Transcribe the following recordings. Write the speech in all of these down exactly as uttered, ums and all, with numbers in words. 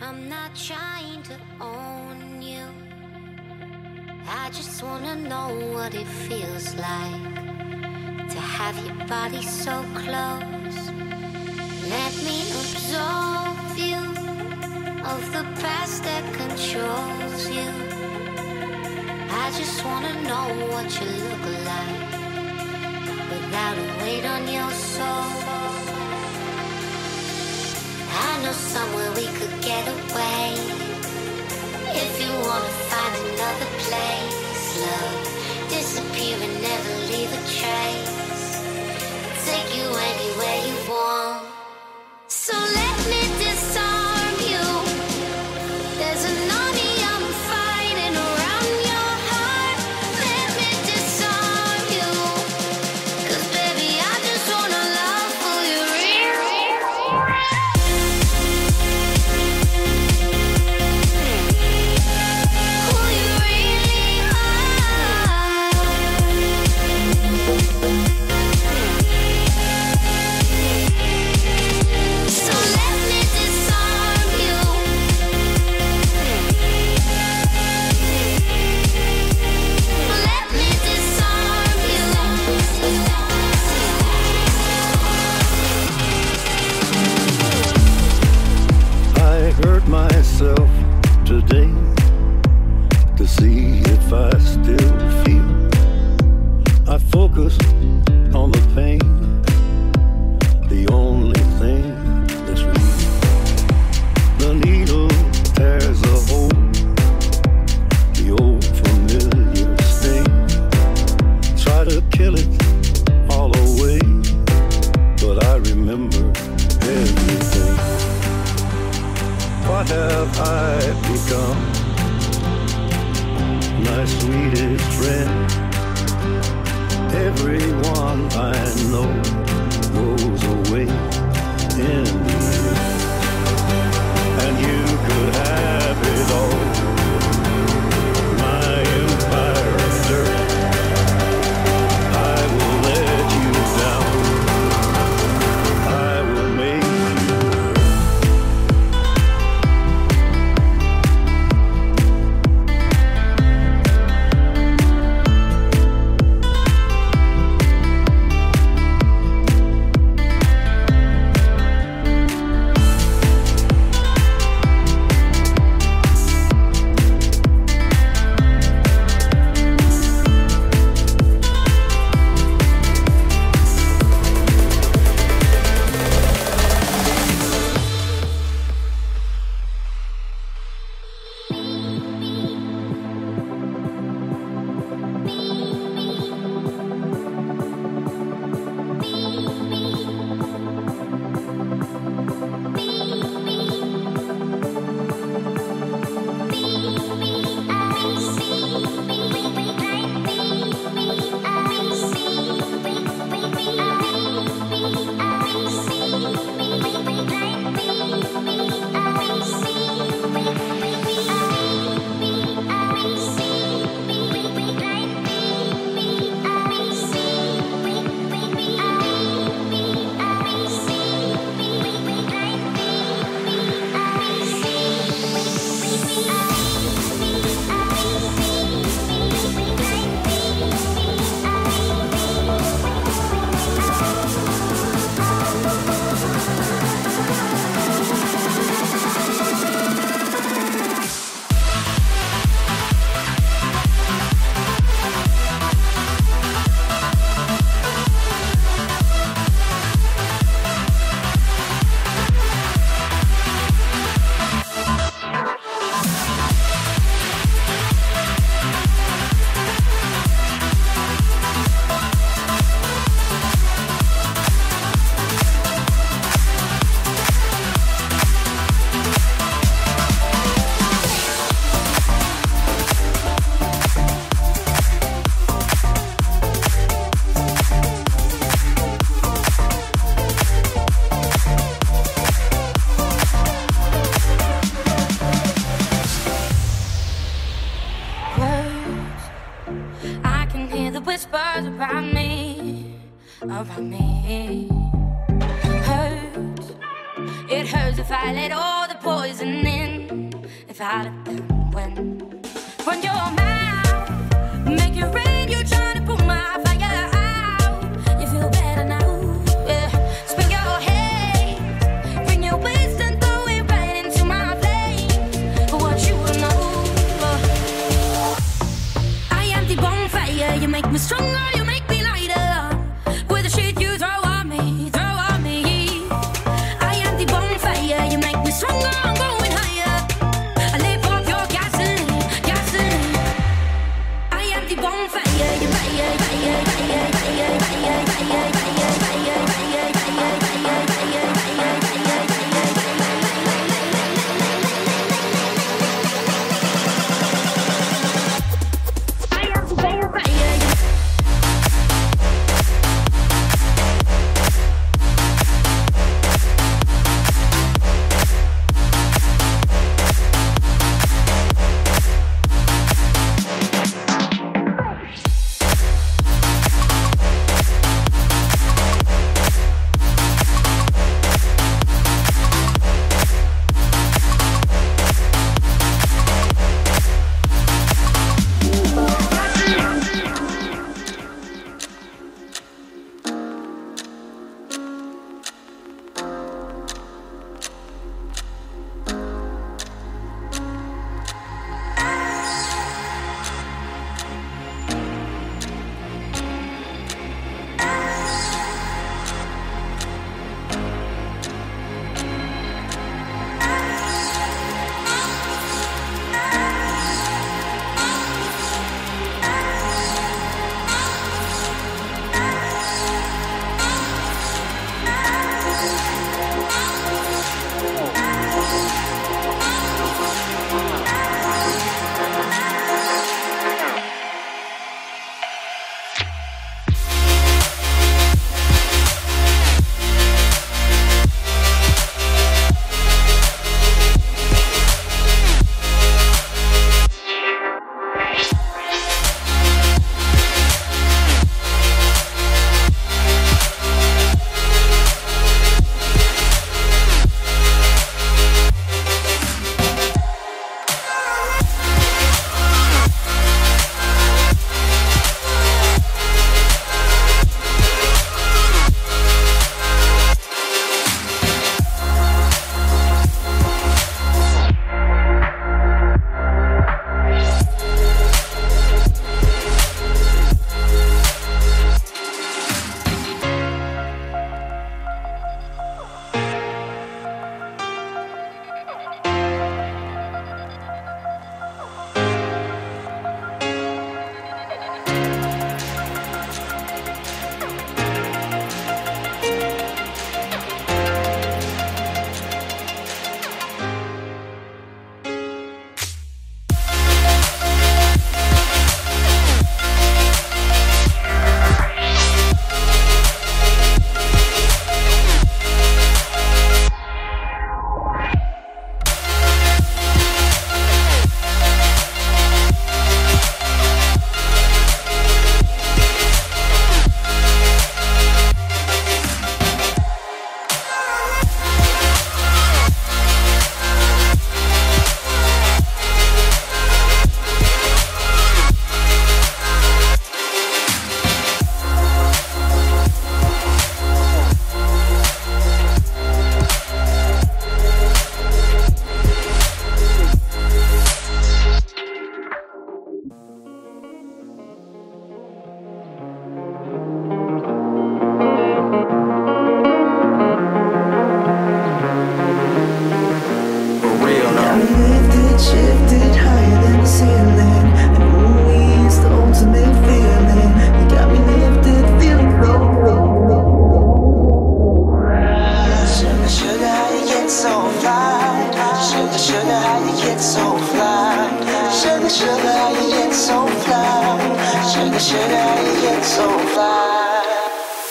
I'm not trying to own you. I just wanna know what it feels like to have your body so close. Let me absorb you of the past that controls you. I just wanna know what you look like without a weight on your soul. I know somewhere we could get away. If you wanna find another place, love, disappear and never leave a trace. Take you anywhere you want. So let me disarm you. There's an army I'm fighting around your heart. Let me disarm you, 'cause baby I just wanna love for you real. Myself today to see if I still feel. I focus on the pain, the only thing that's real. The needle tears a hole, the old familiar sting. Try to kill it all away, but I remember everything. What have I become? My sweetest friend. Everyone I know goes away in the end. And you could have it all. My empire of dirt. I will let you down. I will make it hurts if I let all the poison in. if I let them win. Run your mouth, make it rain, you're trying to put my fire out. You feel better now, yeah. Spin your head, bring your waist and throw it right into my flame. For what you will know, I am the bonfire. You make me stronger, you make me lighter. With the shit you throw at me, throw at me. I am the bonfire. You make me stronger, I'm going higher. I live off your gasoline, gasoline. I am the bonfire. You fire,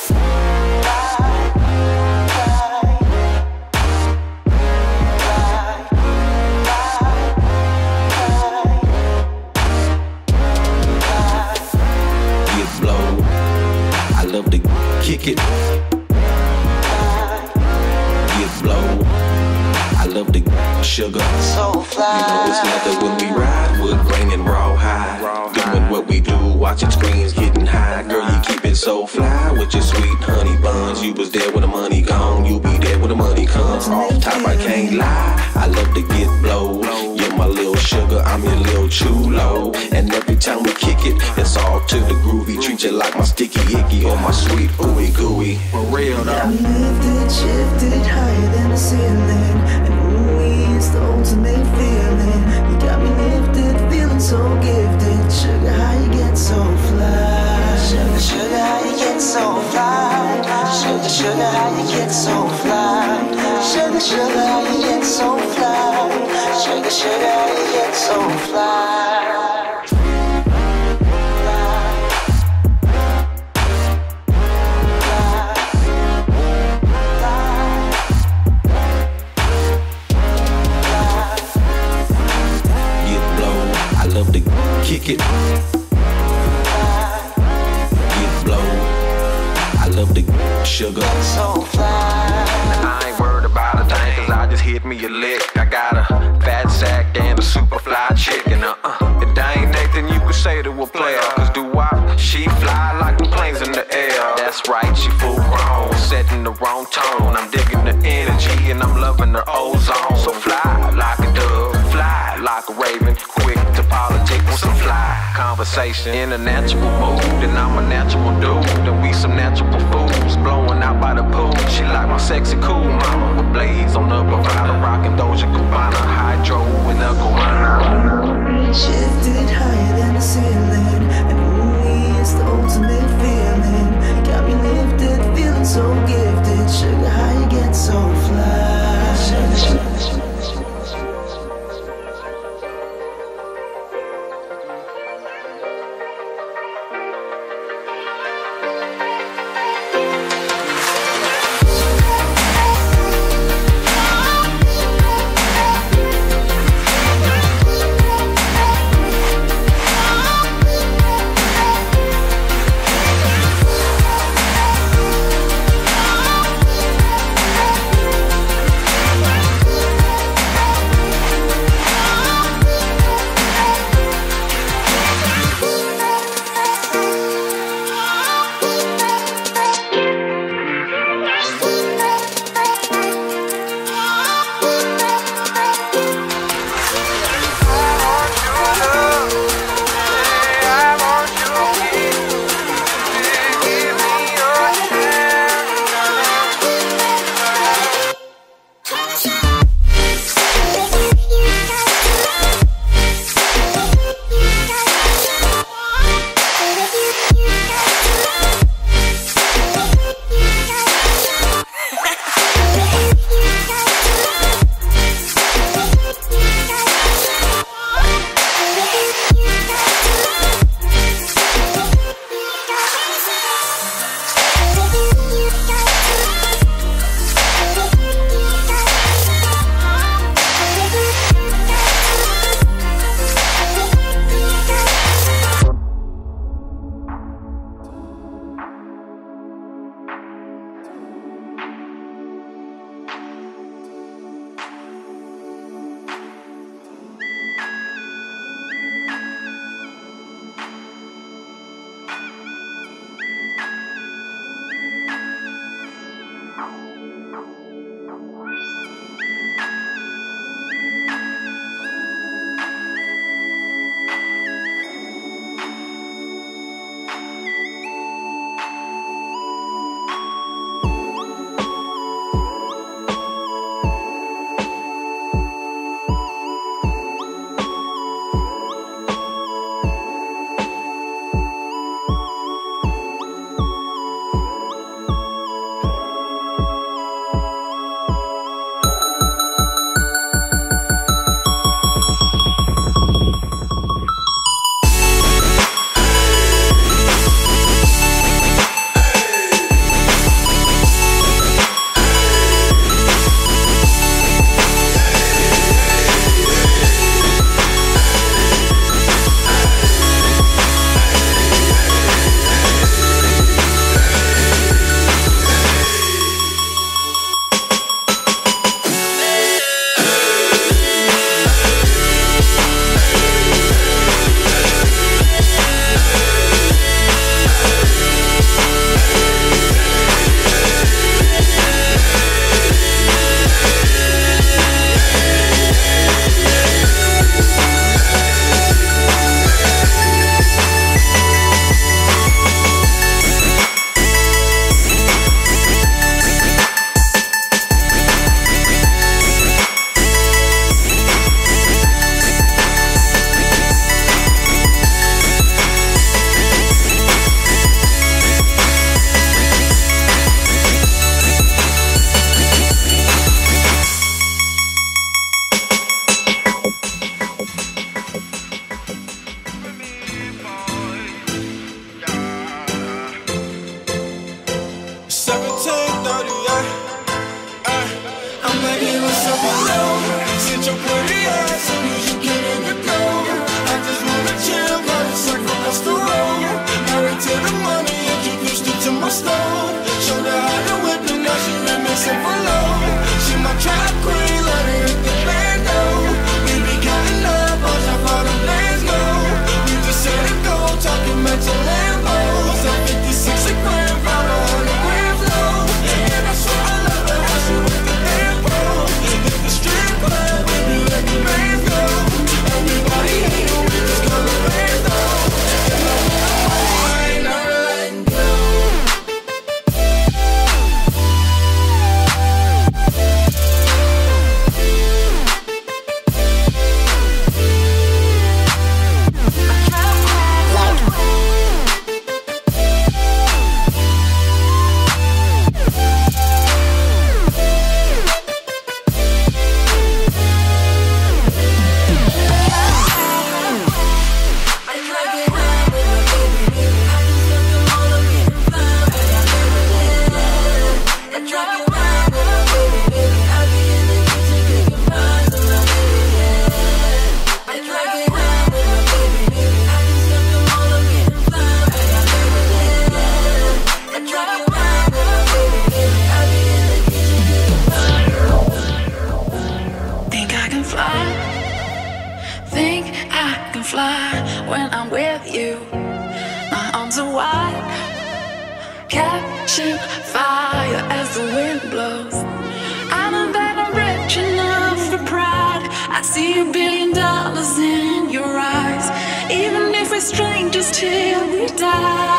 fire, fire, fire, fire, fire, fire, fire, fire, fire, fire, fire, fire, fire. sugar. So fly. You know it's leather when we ride, wood grain and raw hide. Doing what we do, watching screens, getting high. Girl, you keep it so fly with your sweet honey buns. You was there when the money gone, you be there when the money comes. Off top, I can't lie, I love to get blowed. You're my little sugar, I'm your little chulo. And every time we kick it, it's all to the groovy. Treat you like my sticky icky or my sweet ooey gooey. For real though. I lifted, shifted higher than a ceiling. And ooey is the ultimate feeling. You got me lifted, feeling so gifted. Sugar, how you get so fly? Sugar, sugar, how you get so fly? Sugar, sugar, how you get so fly? Sugar, sugar, how you get so fly? Sugar, sugar, how you get so fly? Kick it, get blow. I love the sugar. So fly. I ain't worried about a thing, cause I just hit me a lick. I got a fat sack and a super fly chicken. Uh uh. It ain't nothing you could say to a player. Cause do I? She fly like the planes in the air. That's right, she full grown, setting the wrong tone. I'm digging the energy and I'm loving the ozone. So fly like a dove, fly like a raven, quick to politics. Some fly conversation in a natural mood, and I'm a natural dude, and we some natural fools blowing out by the pool. She like my sexy cool mama with blades on the provider, rocking Doja Cubana, hydro and a guana. Shifted higher than the ceiling, and ooh, it's the ultimate feeling. Got me lifted, feeling so gifted. Sugar, how you get so fly? Sugar, sugar. you. My arms are wide, catching fire as the wind blows. I know that I'm rich enough for pride. I see a billion dollars in your eyes. Even if we're strangers till we die.